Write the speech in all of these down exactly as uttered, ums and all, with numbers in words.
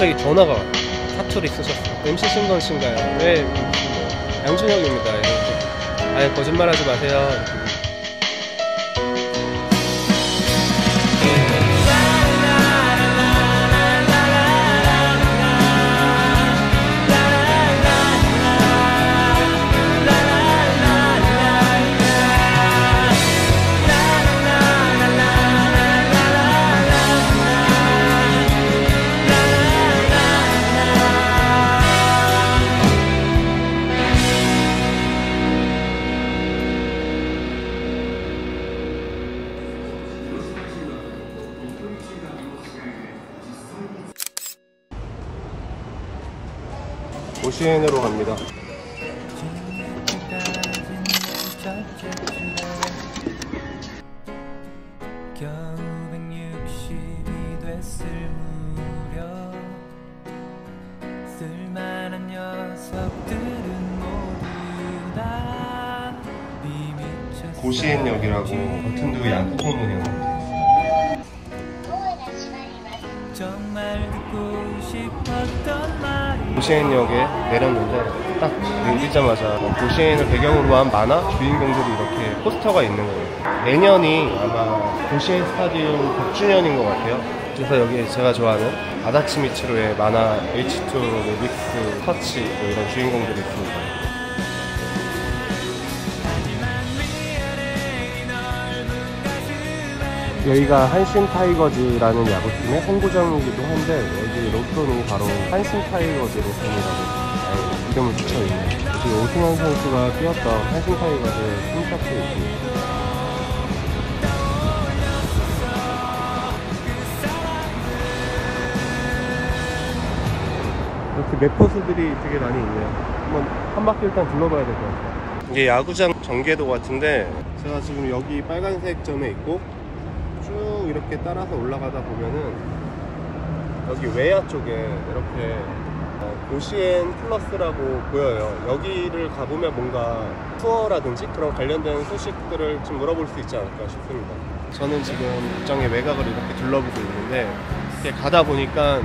갑자기 전화가 와요. 사투리 쓰셨어요. 엠씨 신건 씨인가요? 네, 양준혁입니다. 이렇게. 아예 거짓말하지 마세요. 이렇게. 오시엔으로 갑니다. 고시엔역이라고 버튼도 양쪽에 있는 역입니다. 고시엔역에 내렸는데 딱 내리자마자 고시엔을 배경으로 한 만화 주인공들이 이렇게 포스터가 있는 거예요. 내년이 아마 고시엔 스타디움 백 주년인 것 같아요. 그래서 여기에 제가 좋아하는 아다치 미츠루의 만화 에이치 투, 레믹스, 터치 뭐 이런 주인공들이 있습니다. 여기가 한신 타이거즈라는 야구팀의 홈구장이기도 한데 여기 로또는 바로 한신 타이거즈로 팬이라고 이름을 붙여있네요. 지금 오승환 선수가 뛰었던 한신 타이거즈의 홈카페에 있습니다. 이렇게 매포수들이 되게 많이 있네요. 한번 한 바퀴 일단 둘러봐야 될 것 같아요. 이게 야구장 전개도 같은데 제가 지금 여기 빨간색 점에 있고 쭉 이렇게 따라서 올라가다 보면은 여기 외야 쪽에 이렇게 고시엔 플러스라고 보여요. 여기를 가보면 뭔가 투어라든지 그런 관련된 소식들을 좀 물어볼 수 있지 않을까 싶습니다. 저는 지금 극장의 외곽을 이렇게 둘러보고 있는데 이렇게 가다 보니까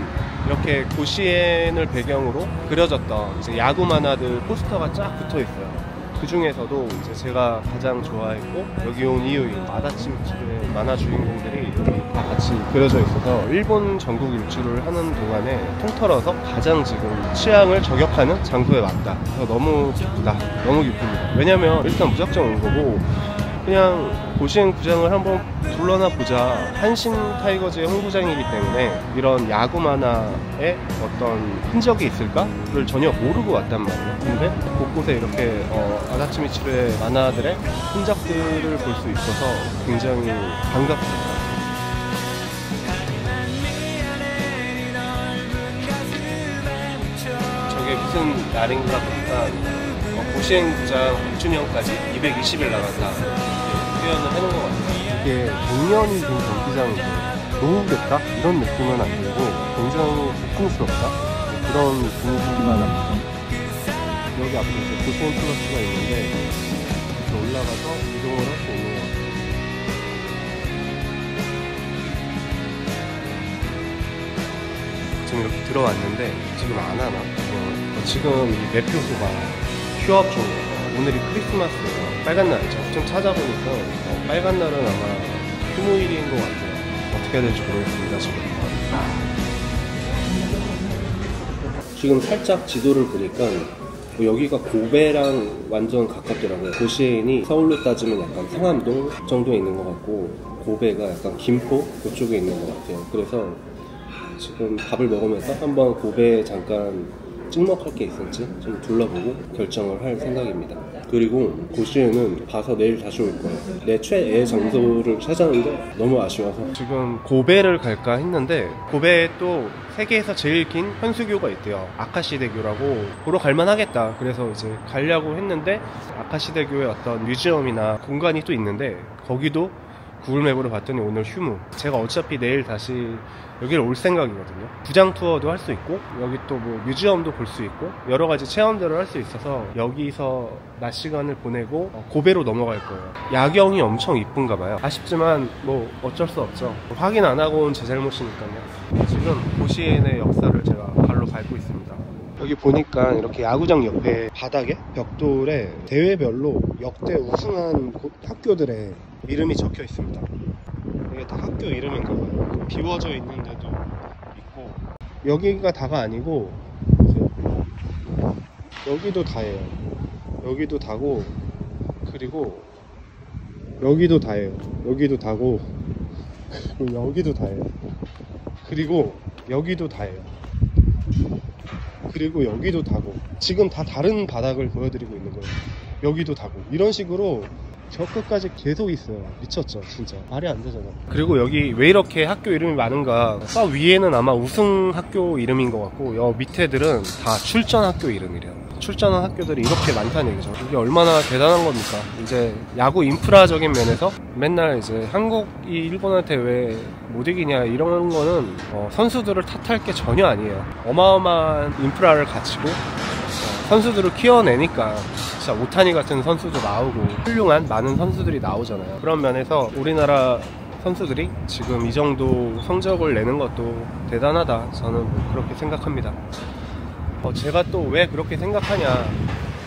이렇게 고시엔을 배경으로 그려졌던 이제 야구 만화들 포스터가 쫙 붙어 있어요. 그 중에서도 이제 제가 가장 좋아했고 여기 온 이유인 아다치 미츠루의 만화 주인공들이 다 같이 그려져 있어서 일본 전국 일주를 하는 동안에 통틀어서 가장 지금 취향을 저격하는 장소에 왔다. 그래서 너무 기쁘다. 너무 기쁩니다. 왜냐면 일단 무작정 온 거고 그냥 고시엔 구장을 한번 둘러나 보자. 한신 타이거즈의 홈구장이기 때문에 이런 야구 만화의 어떤 흔적이 있을까를 전혀 모르고 왔단 말이에요. 근데 곳곳에 이렇게 어, 아다치 미츠루의 만화들의 흔적들을 볼 수 있어서 굉장히 반갑습니다. 저게 무슨 날인가 보니까 고시엔 구장 백 주년까지 이백이십 일 남았다 표현을 해놓은 것 같아요. 이게 백 년이 된 경기장인데 노후됐다? 이런 느낌은 안 들고 굉장히 고풍스럽다? 그런 분위기가 납니다. 여기 앞에 이제 고시엔 플러스가 있는데 이렇게 올라가서 이동을 할 수 있는 것 같아요. 지금 이렇게 들어왔는데 지금 안 하나? 어, 지금 이 매표소가 휴업 중이에요. 오늘이 크리스마스예요. 빨간 날이죠. 좀 찾아보니까 어, 빨간 날은 아마 휴무일인 것 같아요. 어떻게 해야 될지 모르겠습니다. 지금 지금 살짝 지도를 보니까 뭐 여기가 고베랑 완전 가깝더라고요. 고시엔이 서울로 따지면 약간 상암동 정도에 있는 것 같고 고베가 약간 김포 그쪽에 있는 것 같아요. 그래서 지금 밥을 먹으면서 한번 고베에 잠깐 찍먹할 게 있을지 좀 둘러보고 결정을 할 생각입니다. 그리고 고시에는 가서 내일 다시 올 거예요. 내 최애 장소를 찾았는데 너무 아쉬워서 지금 고베를 갈까 했는데 고베에 또 세계에서 제일 긴 현수교가 있대요. 아카시대교라고 보러 갈만 하겠다. 그래서 이제 가려고 했는데 아카시대교의 어떤 뮤지엄이나 공간이 또 있는데 거기도 구글맵으로 봤더니 오늘 휴무. 제가 어차피 내일 다시 여기를 올 생각이거든요. 구장 투어도 할 수 있고 여기 또 뭐 뮤지엄도 볼 수 있고 여러 가지 체험들을 할 수 있어서 여기서 낮 시간을 보내고 고베로 넘어갈 거예요. 야경이 엄청 이쁜가 봐요. 아쉽지만 뭐 어쩔 수 없죠. 확인 안 하고 온 제 잘못이니까요. 지금 고시엔의 역사를 제가 여기 보니까 이렇게 야구장 옆에 바닥에 벽돌에 대회별로 역대 우승한 학교들의 이름이 적혀 있습니다. 이게 다 학교 이름인가 봐요. 비워져 있는 데도 있고, 여기가 다가 아니고 여기도 다예요. 여기도 다고, 그리고 여기도 다예요. 여기도 다고, 그리고 여기도 다예요. 그리고 여기도 다예요. 그리고 여기도 다고, 지금 다 다른 바닥을 보여드리고 있는 거예요. 여기도 다고, 이런 식으로 저 끝까지 계속 있어요. 미쳤죠, 진짜. 말이 안 되잖아. 그리고 여기 왜 이렇게 학교 이름이 많은가, 저 위에는 아마 우승 학교 이름인 것 같고, 여 밑에들은 다 출전 학교 이름이래요. 출전한 학교들이 이렇게 많다는 얘기죠. 이게 얼마나 대단한 겁니까? 이제 야구 인프라적인 면에서 맨날 이제 한국이 일본한테 왜 못 이기냐 이런 거는 어 선수들을 탓할 게 전혀 아니에요. 어마어마한 인프라를 갖추고 어 선수들을 키워내니까 진짜 오타니 같은 선수도 나오고 훌륭한 많은 선수들이 나오잖아요. 그런 면에서 우리나라 선수들이 지금 이 정도 성적을 내는 것도 대단하다, 저는 그렇게 생각합니다. 어, 제가 또 왜 그렇게 생각하냐,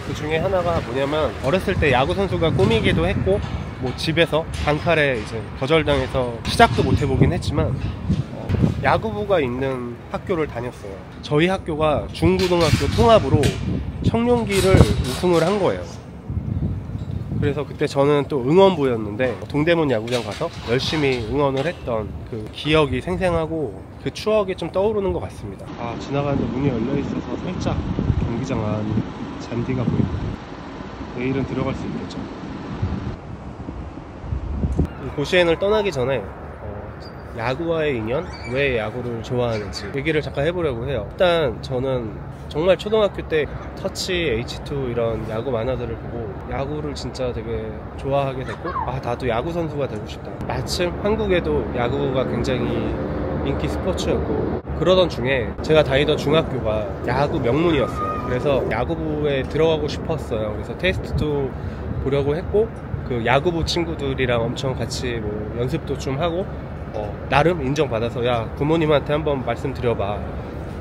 그 중에 하나가 뭐냐면, 어렸을 때 야구선수가 꿈이기도 했고, 뭐 집에서 단칼에 이제 거절당해서 시작도 못 해보긴 했지만 어, 야구부가 있는 학교를 다녔어요. 저희 학교가 중고등학교 통합으로 청룡기를 우승을 한 거예요. 그래서 그때 저는 또 응원부였는데 동대문 야구장 가서 열심히 응원을 했던 그 기억이 생생하고 그 추억이 좀 떠오르는 것 같습니다. 아, 지나가는데 문이 열려있어서 살짝 경기장 안 잔디가 보입니다. 내일은 들어갈 수 있겠죠. 고시엔을 떠나기 전에 야구와의 인연? 왜 야구를 좋아하는지 얘기를 잠깐 해보려고 해요. 일단 저는 정말 초등학교 때 터치, 에이치 투 이런 야구 만화들을 보고 야구를 진짜 되게 좋아하게 됐고, 아, 나도 야구 선수가 되고 싶다. 마침 한국에도 야구가 굉장히 인기 스포츠였고, 그러던 중에 제가 다니던 중학교가 야구 명문이었어요. 그래서 야구부에 들어가고 싶었어요. 그래서 테스트도 보려고 했고, 그 야구부 친구들이랑 엄청 같이 뭐 연습도 좀 하고, 어, 나름 인정받아서, 야, 부모님한테 한번 말씀드려봐,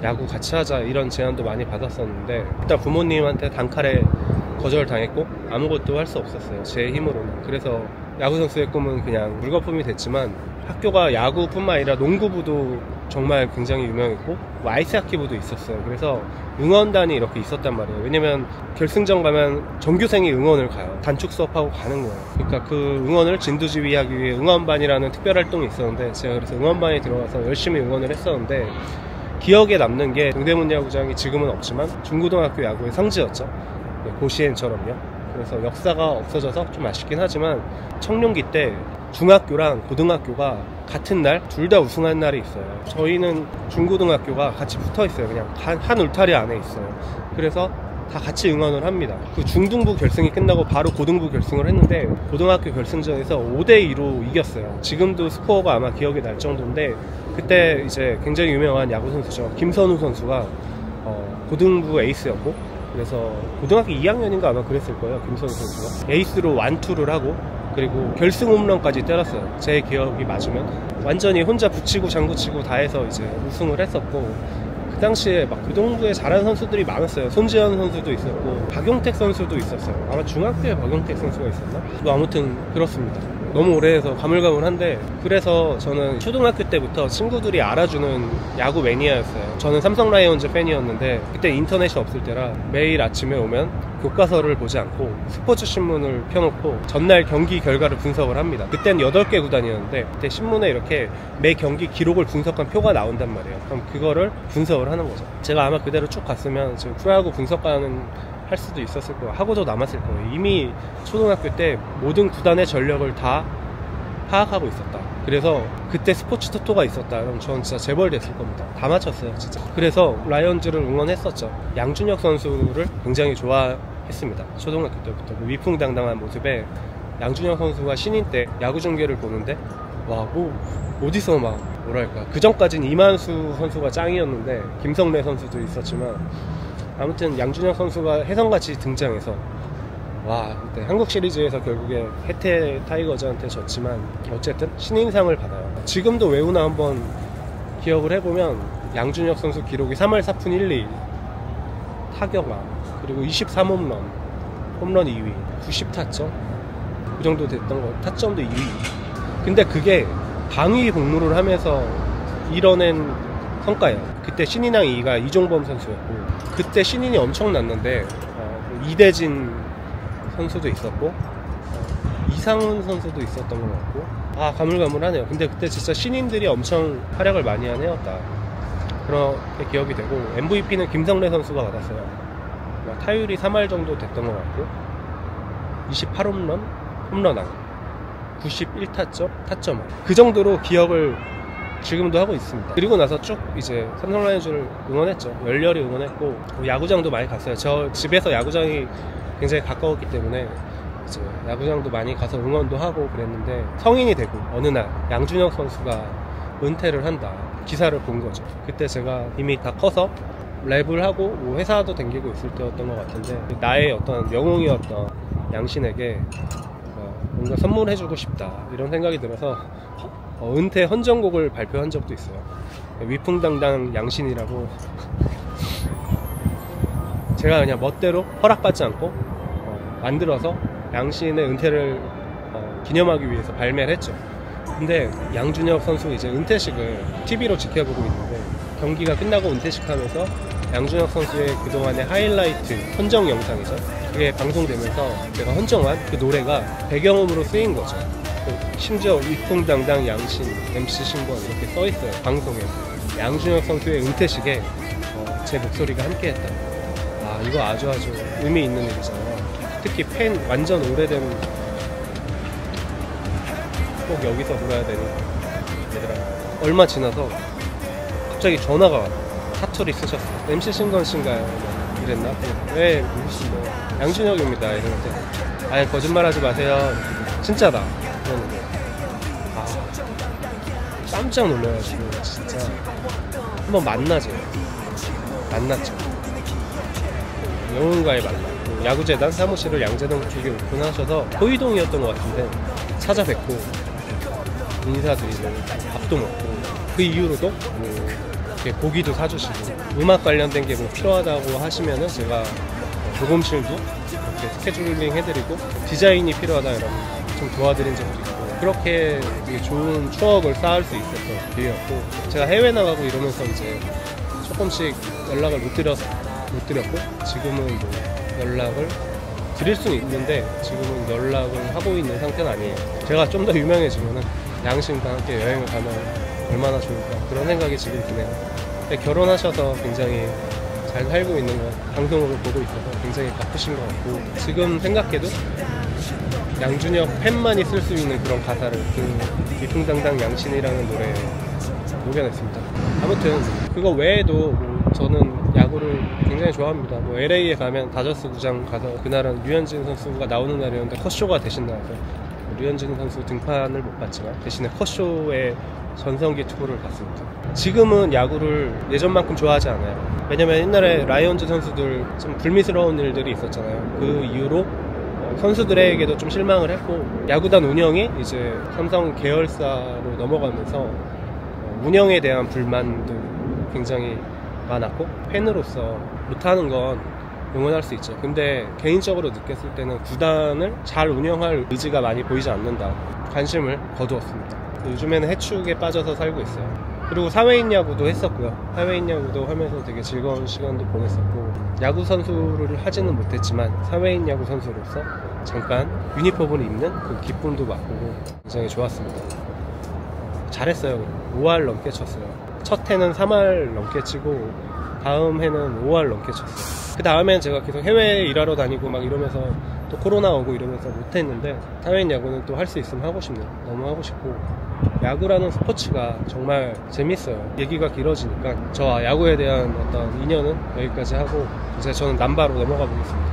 야구 같이 하자, 이런 제안도 많이 받았었는데, 일단 부모님한테 단칼에 거절당했고 아무것도 할 수 없었어요, 제 힘으로는. 그래서 야구선수의 꿈은 그냥 물거품이 됐지만, 학교가 야구뿐만 아니라 농구부도 정말 굉장히 유명했고 뭐 아이스하키부도 있었어요. 그래서 응원단이 이렇게 있었단 말이에요. 왜냐면 결승전 가면 정규생이 응원을 가요. 단축 수업하고 가는 거예요. 그러니까 그 응원을 진두지휘하기 위해 응원반이라는 특별활동이 있었는데, 제가 그래서 응원반에 들어가서 열심히 응원을 했었는데, 기억에 남는 게 동대문 야구장이 지금은 없지만 중고등학교 야구의 성지였죠. 고시엔처럼요. 그래서 역사가 없어져서 좀 아쉽긴 하지만, 청룡기 때 중학교랑 고등학교가 같은 날 둘 다 우승한 날이 있어요. 저희는 중고등학교가 같이 붙어 있어요. 그냥 한, 한 울타리 안에 있어요. 그래서 다 같이 응원을 합니다. 그 중등부 결승이 끝나고 바로 고등부 결승을 했는데, 고등학교 결승전에서 오 대 이로 이겼어요. 지금도 스코어가 아마 기억이 날 정도인데, 그때 이제 굉장히 유명한 야구선수죠, 김선우 선수가 어, 고등부 에이스였고, 그래서 고등학교 이 학년인가 아마 그랬을 거예요. 김선우 선수가 에이스로 완투를 하고, 그리고 결승 홈런까지 때렸어요. 제 기억이 맞으면 완전히 혼자 붙이고 장구치고 다 해서 이제 우승을 했었고, 그 당시에 막 고등부에 잘하는 선수들이 많았어요. 손지환 선수도 있었고 박용택 선수도 있었어요. 아마 중학교에 박용택 선수가 있었나? 뭐 아무튼 그렇습니다. 너무 오래해서 가물가물한데, 그래서 저는 초등학교 때부터 친구들이 알아주는 야구 매니아였어요. 저는 삼성라이온즈 팬이었는데, 그때 인터넷이 없을 때라 매일 아침에 오면 교과서를 보지 않고 스포츠 신문을 펴놓고 전날 경기 결과를 분석을 합니다. 그땐 여덟 개 구단이었는데, 그때 신문에 이렇게 매 경기 기록을 분석한 표가 나온단 말이에요. 그럼 그거를 분석을 하는 거죠. 제가 아마 그대로 쭉 갔으면 지금 프로야구 분석하는 할 수도 있었을 거예요. 하고도 남았을 거예요. 이미 초등학교 때 모든 구단의 전력을 다 파악하고 있었다. 그래서 그때 스포츠 토토가 있었다. 그럼 전 진짜 재벌 됐을 겁니다. 다 맞췄어요, 진짜. 그래서 라이언즈를 응원했었죠. 양준혁 선수를 굉장히 좋아했습니다. 초등학교 때부터. 그 위풍당당한 모습에 양준혁 선수가 신인 때 야구 중계를 보는데, 와, 뭐 어디서 막 뭐랄까, 그 전까진 이만수 선수가 짱이었는데 김성래 선수도 있었지만, 아무튼 양준혁 선수가 혜성같이 등장해서, 와, 그때 한국 시리즈에서 결국에 해태 타이거즈한테 졌지만 어쨌든 신인상을 받아요. 지금도 외우나 한번 기억을 해보면 양준혁 선수 기록이 삼 할 사 푼 일 리, 타격왕, 그리고 이십삼 홈런, 홈런 이 위, 구십 타점, 그 정도 됐던 거, 타점도 이 위. 근데 그게 방위 복무를 하면서 이뤄낸 성과예요. 그때 신인왕 이 위가 이종범 선수였고, 그때 신인이 엄청 났는데 어, 이대진 선수도 있었고 어, 이상훈 선수도 있었던 것 같고, 아 가물가물하네요. 근데 그때 진짜 신인들이 엄청 활약을 많이 한 해였다, 그렇게 기억이 되고, 엠브이피는 김성래 선수가 받았어요. 타율이 삼 할 정도 됐던 것 같고, 이십팔 홈런, 홈런왕, 구십일 타점, 타점왕, 그 정도로 기억을 지금도 하고 있습니다. 그리고 나서 쭉 이제 삼성라이온즈를 응원했죠. 열렬히 응원했고, 야구장도 많이 갔어요. 저 집에서 야구장이 굉장히 가까웠기 때문에 이제 야구장도 많이 가서 응원도 하고 그랬는데, 성인이 되고 어느 날 양준혁 선수가 은퇴를 한다 기사를 본 거죠. 그때 제가 이미 다 커서 랩을 하고 뭐 회사도 다니고 있을 때였던 것 같은데, 나의 어떤 영웅이었던 양신에게 뭔가 선물해주고 싶다 이런 생각이 들어서 어, 은퇴 헌정곡을 발표한 적도 있어요. 위풍당당 양신이라고 제가 그냥 멋대로 허락받지 않고 어, 만들어서 양신의 은퇴를 어, 기념하기 위해서 발매를 했죠. 근데 양준혁 선수 이제 은퇴식을 티비로 지켜보고 있는데, 경기가 끝나고 은퇴식 하면서 양준혁 선수의 그동안의 하이라이트 헌정 영상이죠. 그게 방송되면서 제가 헌정한 그 노래가 배경음으로 쓰인 거죠. 심지어 위풍당당 양신, 엠씨 신권 이렇게 써있어요. 방송에 양준혁 선수의 은퇴식에 어, 제 목소리가 함께했다. 아 이거 아주 아주 의미 있는 일이잖아요. 특히 팬 완전 오래된, 꼭 여기서 놀아야 되는 얘들아. 얼마 지나서 갑자기 전화가 와요. 사투리 쓰셨어. 엠씨 신권 씨인가요? 이랬나? 네, 모르시네요. 양준혁입니다. 이러는데, 아예 거짓말하지 마세요. 진짜다. 이러는데, 아, 깜짝 놀라요 지금. 진짜 한번 만나죠. 만났죠. 영웅과의 만남. 야구재단 사무실을 양재동 쪽에 오픈하셔서 호이동이었던 것 같은데 찾아뵙고 인사드리고 밥도 먹고, 그 이후로도 뭐 고기도 사주시고, 음악 관련된 게 뭐 필요하다고 하시면은 제가 녹음실도 이렇게 스케줄링 해드리고, 디자인이 필요하다 이러면 좀 도와드린 적도 있고, 그렇게 되게 좋은 추억을 쌓을 수 있었던 기회였고, 제가 해외 나가고 이러면서 이제 조금씩 연락을 못 드려서 못 드렸고, 지금은 뭐 연락을 드릴 수는 있는데 지금은 연락을 하고 있는 상태는 아니에요. 제가 좀 더 유명해지면은 양심과 함께 여행을 가면 얼마나 좋을까, 그런 생각이 지금 드네요. 결혼하셔서 굉장히 잘 살고 있는 것, 방송으로 보고 있어서 굉장히 바쁘신 것 같고, 지금 생각해도 양준혁 팬만이 쓸 수 있는 그런 가사를 그 위풍당당 양신이라는 노래에 녹여냈습니다. 아무튼 그거 외에도 뭐 저는 야구를 굉장히 좋아합니다. 뭐 엘에이에 가면 다저스 구장 가서, 그날은 류현진 선수가 나오는 날이었는데 컷쇼가 대신 나와서 류현진 선수 등판을 못 봤지만 대신에 컷쇼에 전성기 투구를 봤습니다. 지금은 야구를 예전만큼 좋아하지 않아요. 왜냐면 옛날에 라이온즈 선수들 좀 불미스러운 일들이 있었잖아요. 그 이후로 선수들에게도 좀 실망을 했고, 야구단 운영이 이제 삼성 계열사로 넘어가면서 운영에 대한 불만도 굉장히 많았고, 팬으로서 못하는 건 응원할 수 있죠. 근데 개인적으로 느꼈을 때는 구단을 잘 운영할 의지가 많이 보이지 않는다, 관심을 거두었습니다. 요즘에는 해축에 빠져서 살고 있어요. 그리고 사회인 야구도 했었고요. 사회인 야구도 하면서 되게 즐거운 시간도 보냈었고, 야구 선수를 하지는 못했지만 사회인 야구 선수로서 잠깐 유니폼을 입는 그 기쁨도 맛보고 굉장히 좋았습니다. 잘했어요. 오 할 넘게 쳤어요. 첫 해는 삼 할 넘게 치고, 다음 해는 오 할 넘게 쳤어요. 그 다음엔 제가 계속 해외에 일하러 다니고 막 이러면서 또 코로나 오고 이러면서 못했는데, 사회인 야구는 또 할 수 있으면 하고 싶네요. 너무 하고 싶고, 야구라는 스포츠가 정말 재밌어요. 얘기가 길어지니까 저 야구에 대한 어떤 인연은 여기까지 하고, 이제 저는 남바로 넘어가 보겠습니다.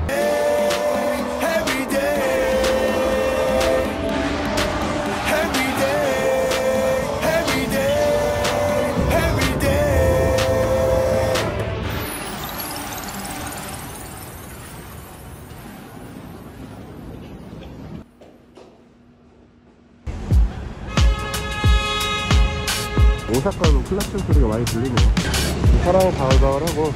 오사카는 클락션 소리가 많이 들리네요. 사람이 바글바글하고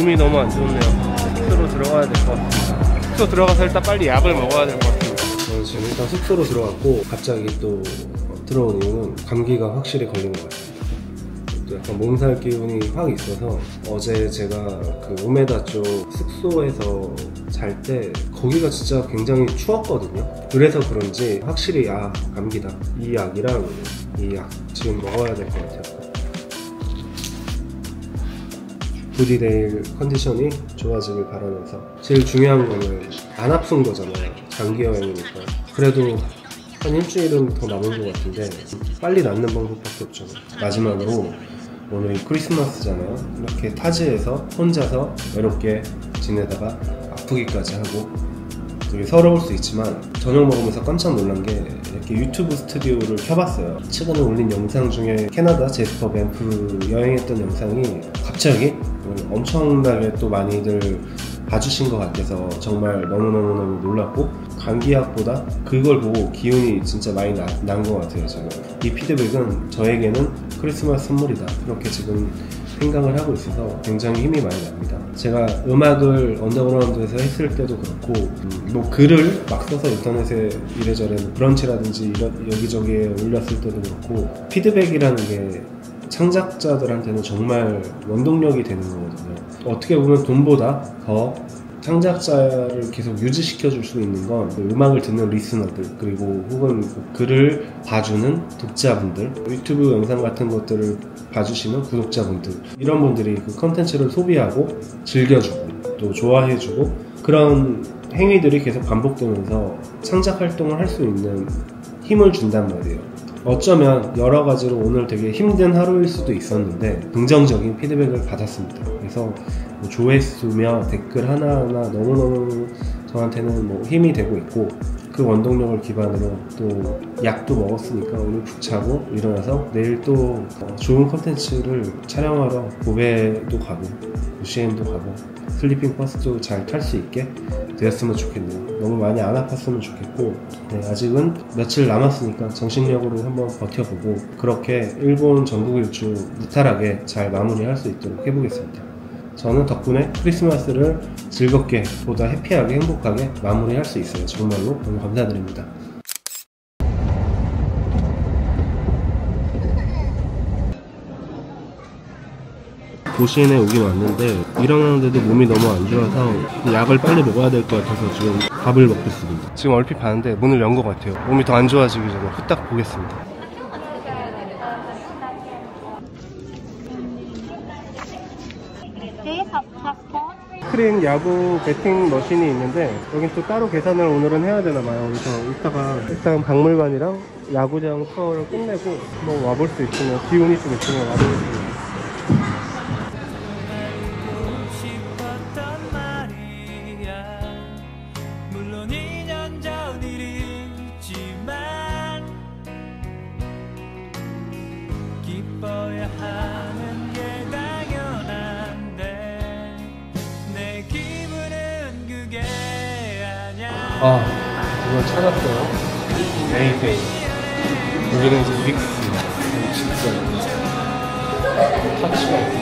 몸이 너무 안 좋네요. 숙소로 들어가야 될 것 같습니다. 숙소 들어가서 일단 빨리 약을 먹어야 될 것 같습니다. 저는 지금 일단 숙소로 들어갔고, 갑자기 또 들어온 이유는 감기가 확실히 걸린 것 같아요. 약간 몸살 기운이 확 있어서 어제 제가 그 오메다 쪽 숙소에서 잘 때 거기가 진짜 굉장히 추웠거든요. 그래서 그런지 확실히 아 감기다. 이 약이랑 이 약 지금 먹어야 될 것 같아요. 부디 내일 컨디션이 좋아지길 바라면서, 제일 중요한 거는 안 아픈 거잖아요. 장기 여행이니까. 그래도 한 일주일은 더 남은 것 같은데 빨리 낫는 방법밖에 없죠. 마지막으로 오늘 크리스마스잖아요. 이렇게 타지에서 혼자서 외롭게 지내다가 아프기까지 하고 되게 서러울 수 있지만, 저녁 먹으면서 깜짝 놀란 게 이렇게 유튜브 스튜디오를 켜봤어요. 최근에 올린 영상 중에 캐나다 제스퍼 밴프 여행했던 영상이 갑자기 엄청나게 또 많이들 봐주신 것 같아서 정말 너무너무너무 놀랐고, 감기약보다 그걸 보고 기운이 진짜 많이 난 것 같아요. 저는 이 피드백은 저에게는 크리스마스 선물이다, 그렇게 지금 생각을 하고 있어서 굉장히 힘이 많이 납니다. 제가 음악을 언더그라운드에서 했을 때도 그렇고, 음, 뭐 글을 막 써서 인터넷에 이래저래 브런치라든지 이런 여기저기에 올렸을 때도 그렇고, 피드백이라는 게 창작자들한테는 정말 원동력이 되는 거거든요. 어떻게 보면 돈보다 더 창작자를 계속 유지시켜 줄 수 있는 건 음악을 듣는 리스너들, 그리고 혹은 글을 봐주는 독자분들, 유튜브 영상 같은 것들을 봐주시는 구독자분들, 이런 분들이 그 컨텐츠를 소비하고 즐겨주고 또 좋아해주고, 그런 행위들이 계속 반복되면서 창작 활동을 할 수 있는 힘을 준단 말이에요. 어쩌면 여러 가지로 오늘 되게 힘든 하루일 수도 있었는데 긍정적인 피드백을 받았습니다. 그래서 뭐 조회수며 댓글 하나하나 너무너무 저한테는 뭐 힘이 되고 있고, 그 원동력을 기반으로 또 약도 먹었으니까 오늘 푹 자고 일어나서 내일 또 좋은 컨텐츠를 촬영하러 고베도 가고 유씨엠도 가고 슬리핑 버스도 잘 탈 수 있게 되었으면 좋겠네요. 너무 많이 안 아팠으면 좋겠고, 네, 아직은 며칠 남았으니까 정신력으로 한번 버텨보고 그렇게 일본 전국일주 무탈하게 잘 마무리할 수 있도록 해보겠습니다. 저는 덕분에 크리스마스를 즐겁게, 보다 해피하게, 행복하게 마무리할 수 있어요. 정말로 너무 감사드립니다. 고시인에 오긴 왔는데 일어나는데도 몸이 너무 안 좋아서 약을 빨리 먹어야 될 것 같아서 지금 밥을 먹겠습니다. 지금 얼핏 봤는데 문을 연 것 같아요. 몸이 더 안 좋아지기 전에 후딱 보겠습니다. 스크린 야구 배팅 머신이 있는데 여긴 또 따로 계산을 오늘은 해야 되나봐요. 그래서 이따가 일단 박물관이랑 야구장 투어를 끝내고 한번 와볼 수 있으면, 기운이 좀 있으면 와볼 수 있으면. 아, 이걸 찾았어요. 메이페이. 여기는 이제 믹스. 진짜. 터치가 있어요.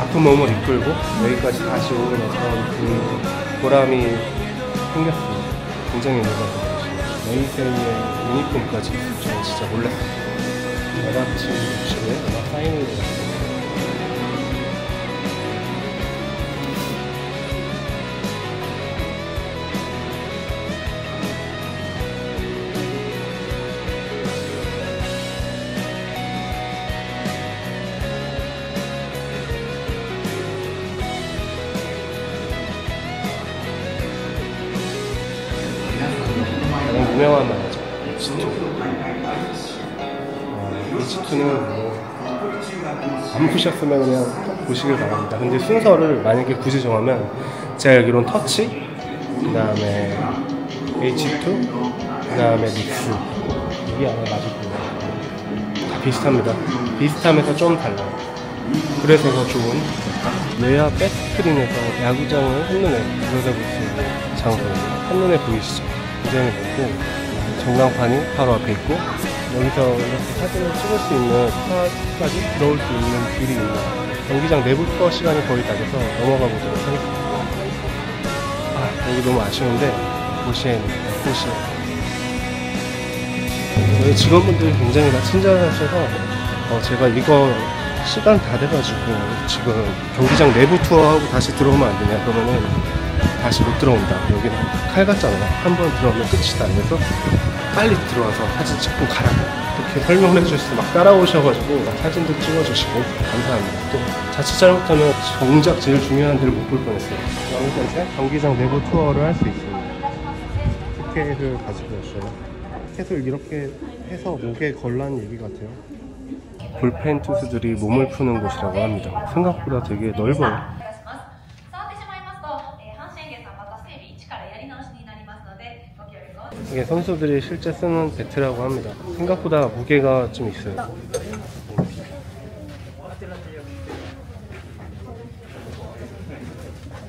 아픈 몸을 이끌고 여기까지 다시 오고 나서 그 보람이 생겼어요. 굉장히 놀랐어요. 메이페이의 유니폼까지 저는 진짜 몰랐어요. 아다치 미츠루에 아마 사인을 했어요. 유명한 만화죠. 에이치 투. 어, 에이치 투는 뭐 안 보셨으면 그냥 보시길 바랍니다. 근데 순서를 만약에 굳이 정하면 제가 알기론 터치, 그 다음에 에이치 투, 그 다음에 믹스, 이게 아마 맞을 거예요. 다 비슷합니다. 비슷하면서 좀 달라요. 그래서 더 좋은 레아 백스크린에서 야구장을 한눈에 들여다볼 수 있는 장소입니다. 한눈에 보이시죠? 굉장히 넓고 전광판이 바로 앞에 있고 여기서 이렇게 사진을 찍을 수 있는 차까지 들어올 수 있는 길이 있는 경기장 내부터 시간이 거의 다 돼서 넘어가 보도록 하겠습니다. 아, 여기 너무 아쉬운데 고시엔, 고시엔 저희 직원분들이 굉장히 막 친절하셔서 어, 제가 이거 시간 다 돼가지고 지금 경기장 내부 투어하고 다시 들어오면 안 되냐 그러면은 다시 못 들어온다, 여기는 칼 같잖아, 한번 들어오면 끝이다, 그래서 빨리 들어와서 사진 찍고 가라고 이렇게 설명을 해주셔서 막 따라오셔가지고 막 사진도 찍어주시고 감사합니다. 또 자칫 잘못하면 정작 제일 중요한 데를 못 볼 뻔했어요. 여기서 경기장 내부 투어를 할 수 있습니다. 티켓을 가지고 있어요. 티켓을 이렇게 해서 목에 걸라는 얘기 같아요. 불펜 투수들이 몸을 푸는 곳이라고 합니다. 생각보다 되게 넓어요. 이게 선수들이 실제 쓰는 배트라고 합니다. 생각보다 무게가 좀 있어요.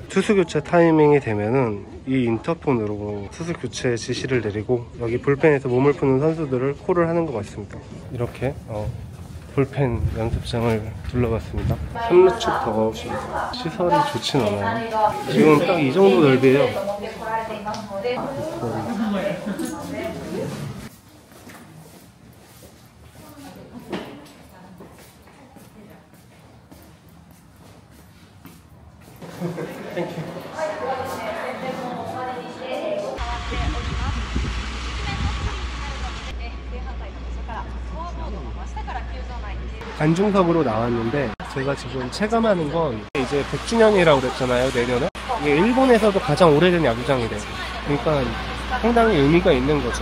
투수 교체 타이밍이 되면은 이 인터폰으로 투수 교체 지시를 내리고 여기 불펜에서 몸을 푸는 선수들을 콜을 하는 것 같습니다. 이렇게 어. 볼펜 연습장을 둘러봤습니다. 삼루 측 더가웃입니다. 시설이 좋진 않아요. 지금 딱 이 정도 넓이에요. 땡큐. 관중석으로 나왔는데 제가 지금 체감하는 건 이제 백 주년이라고 그랬잖아요, 내년에. 이게 일본에서도 가장 오래된 야구장이래요. 그러니까 상당히 의미가 있는 거죠.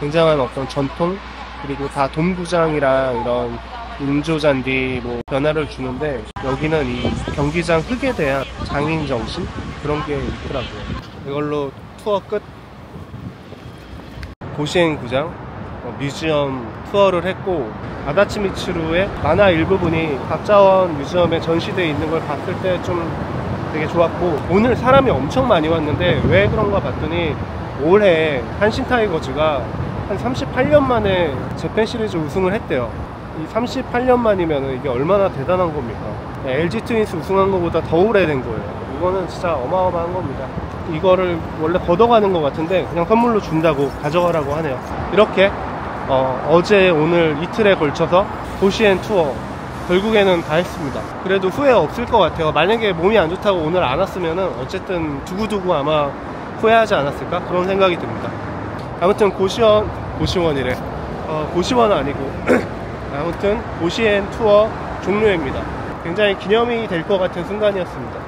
굉장한 어떤 전통, 그리고 다 돔구장이랑 이런 인조잔디 뭐 변화를 주는데 여기는 이 경기장 흙에 대한 장인 정신? 그런 게 있더라고요. 이걸로 투어 끝. 고시엔 구장 뮤지엄 투어를 했고, 아다치 미츠루의 만화 일부분이 각자원 뮤지엄에 전시되어 있는 걸 봤을 때 좀 되게 좋았고, 오늘 사람이 엄청 많이 왔는데 왜 그런가 봤더니 올해 한신 타이거즈가 한 삼십팔 년 만에 재팬 시리즈 우승을 했대요. 이 삼십팔 년 만이면 이게 얼마나 대단한 겁니까? 엘지 트윈스 우승한 것보다 더 오래된 거예요. 이거는 진짜 어마어마한 겁니다. 이거를 원래 걷어가는 것 같은데 그냥 선물로 준다고 가져가라고 하네요. 이렇게 어, 어제 오늘 이틀에 걸쳐서 고시엔 투어 결국에는 다 했습니다. 그래도 후회 없을 것 같아요. 만약에 몸이 안 좋다고 오늘 안 왔으면은 어쨌든 두고두고 아마 후회하지 않았을까, 그런 생각이 듭니다. 아무튼 고시원 고시원이래 어, 고시원은 아니고 아무튼 고시엔 투어 종료입니다. 굉장히 기념이 될 것 같은 순간이었습니다.